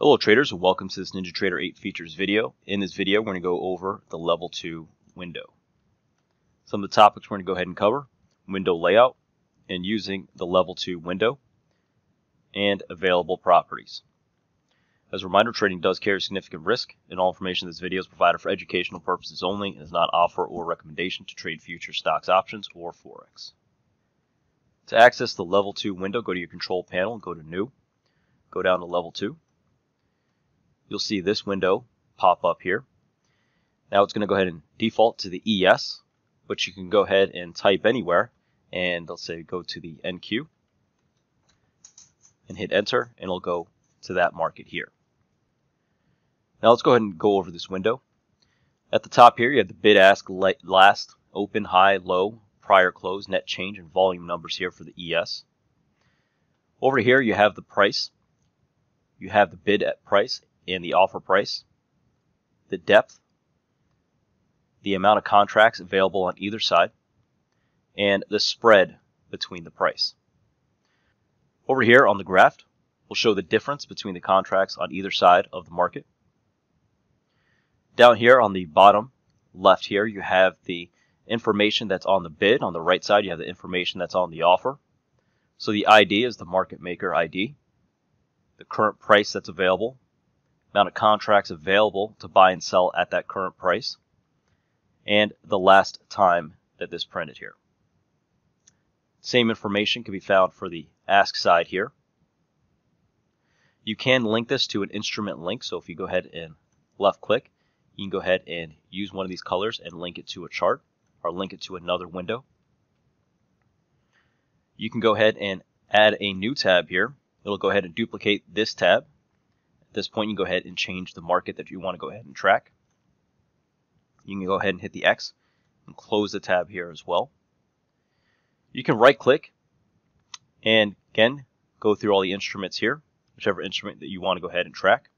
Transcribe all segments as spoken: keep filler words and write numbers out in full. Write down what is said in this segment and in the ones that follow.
Hello traders, welcome to this NinjaTrader eight features video. In this video we're going to go over the level two window. Some of the topics we're going to go ahead and cover: window layout and using the level two window, and available properties. As a reminder, trading does carry significant risk, and all information in this video is provided for educational purposes only and is not offer or recommendation to trade futures, stocks, options, or Forex. To access the level two window, go to your control panel and go to New. Go down to level two. You'll see this window pop up here. Now it's going to go ahead and default to the E S, but you can go ahead and type anywhere, and let's say go to the N Q and hit enter, and it'll go to that market here. Now let's go ahead and go over this window. At the top here you have the bid ask, last, open, high, low, prior close, net change, and volume numbers here for the E S. Over here you have the price, you have the bid at price and the offer price, the depth, the amount of contracts available on either side, and the spread between the price. Over here on the graph, we'll show the difference between the contracts on either side of the market. Down here on the bottom left here, you have the information that's on the bid. On the right side, you have the information that's on the offer. So the I D is the market maker I D, the current price that's available, amount of contracts available to buy and sell at that current price, and the last time that this printed here. Same information can be found for the ask side here. You can link this to an instrument link, so if you go ahead and left click, you can go ahead and use one of these colors and link it to a chart or link it to another window. You can go ahead and add a new tab here. It'll go ahead and duplicate this tab. At this point you can go ahead and change the market that you want to go ahead and track. You can go ahead and hit the X and close the tab here as well. You can right click and again go through all the instruments here, whichever instrument that you want to go ahead and track.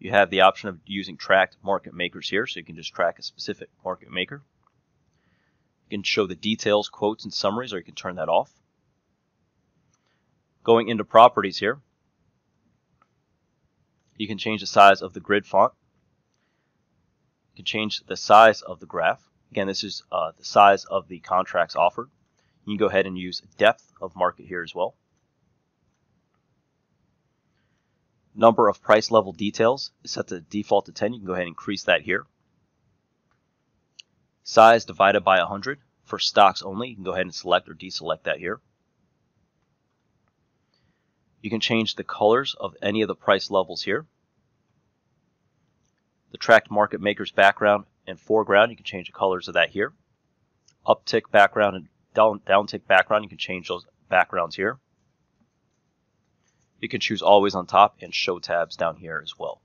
You have the option of using tracked market makers here, so you can just track a specific market maker. You can show the details, quotes, and summaries, or you can turn that off. Going into properties here, you can change the size of the grid font. You can change the size of the graph. Again, this is uh, the size of the contracts offered. You can go ahead and use depth of market here as well. Number of price level details is set to default to ten. You can go ahead and increase that here. Size divided by one hundred for stocks only. You can go ahead and select or deselect that here. You can change the colors of any of the price levels here. The tracked market maker's background and foreground, you can change the colors of that here. Uptick background and down downtick background, you can change those backgrounds here. You can choose always on top and show tabs down here as well.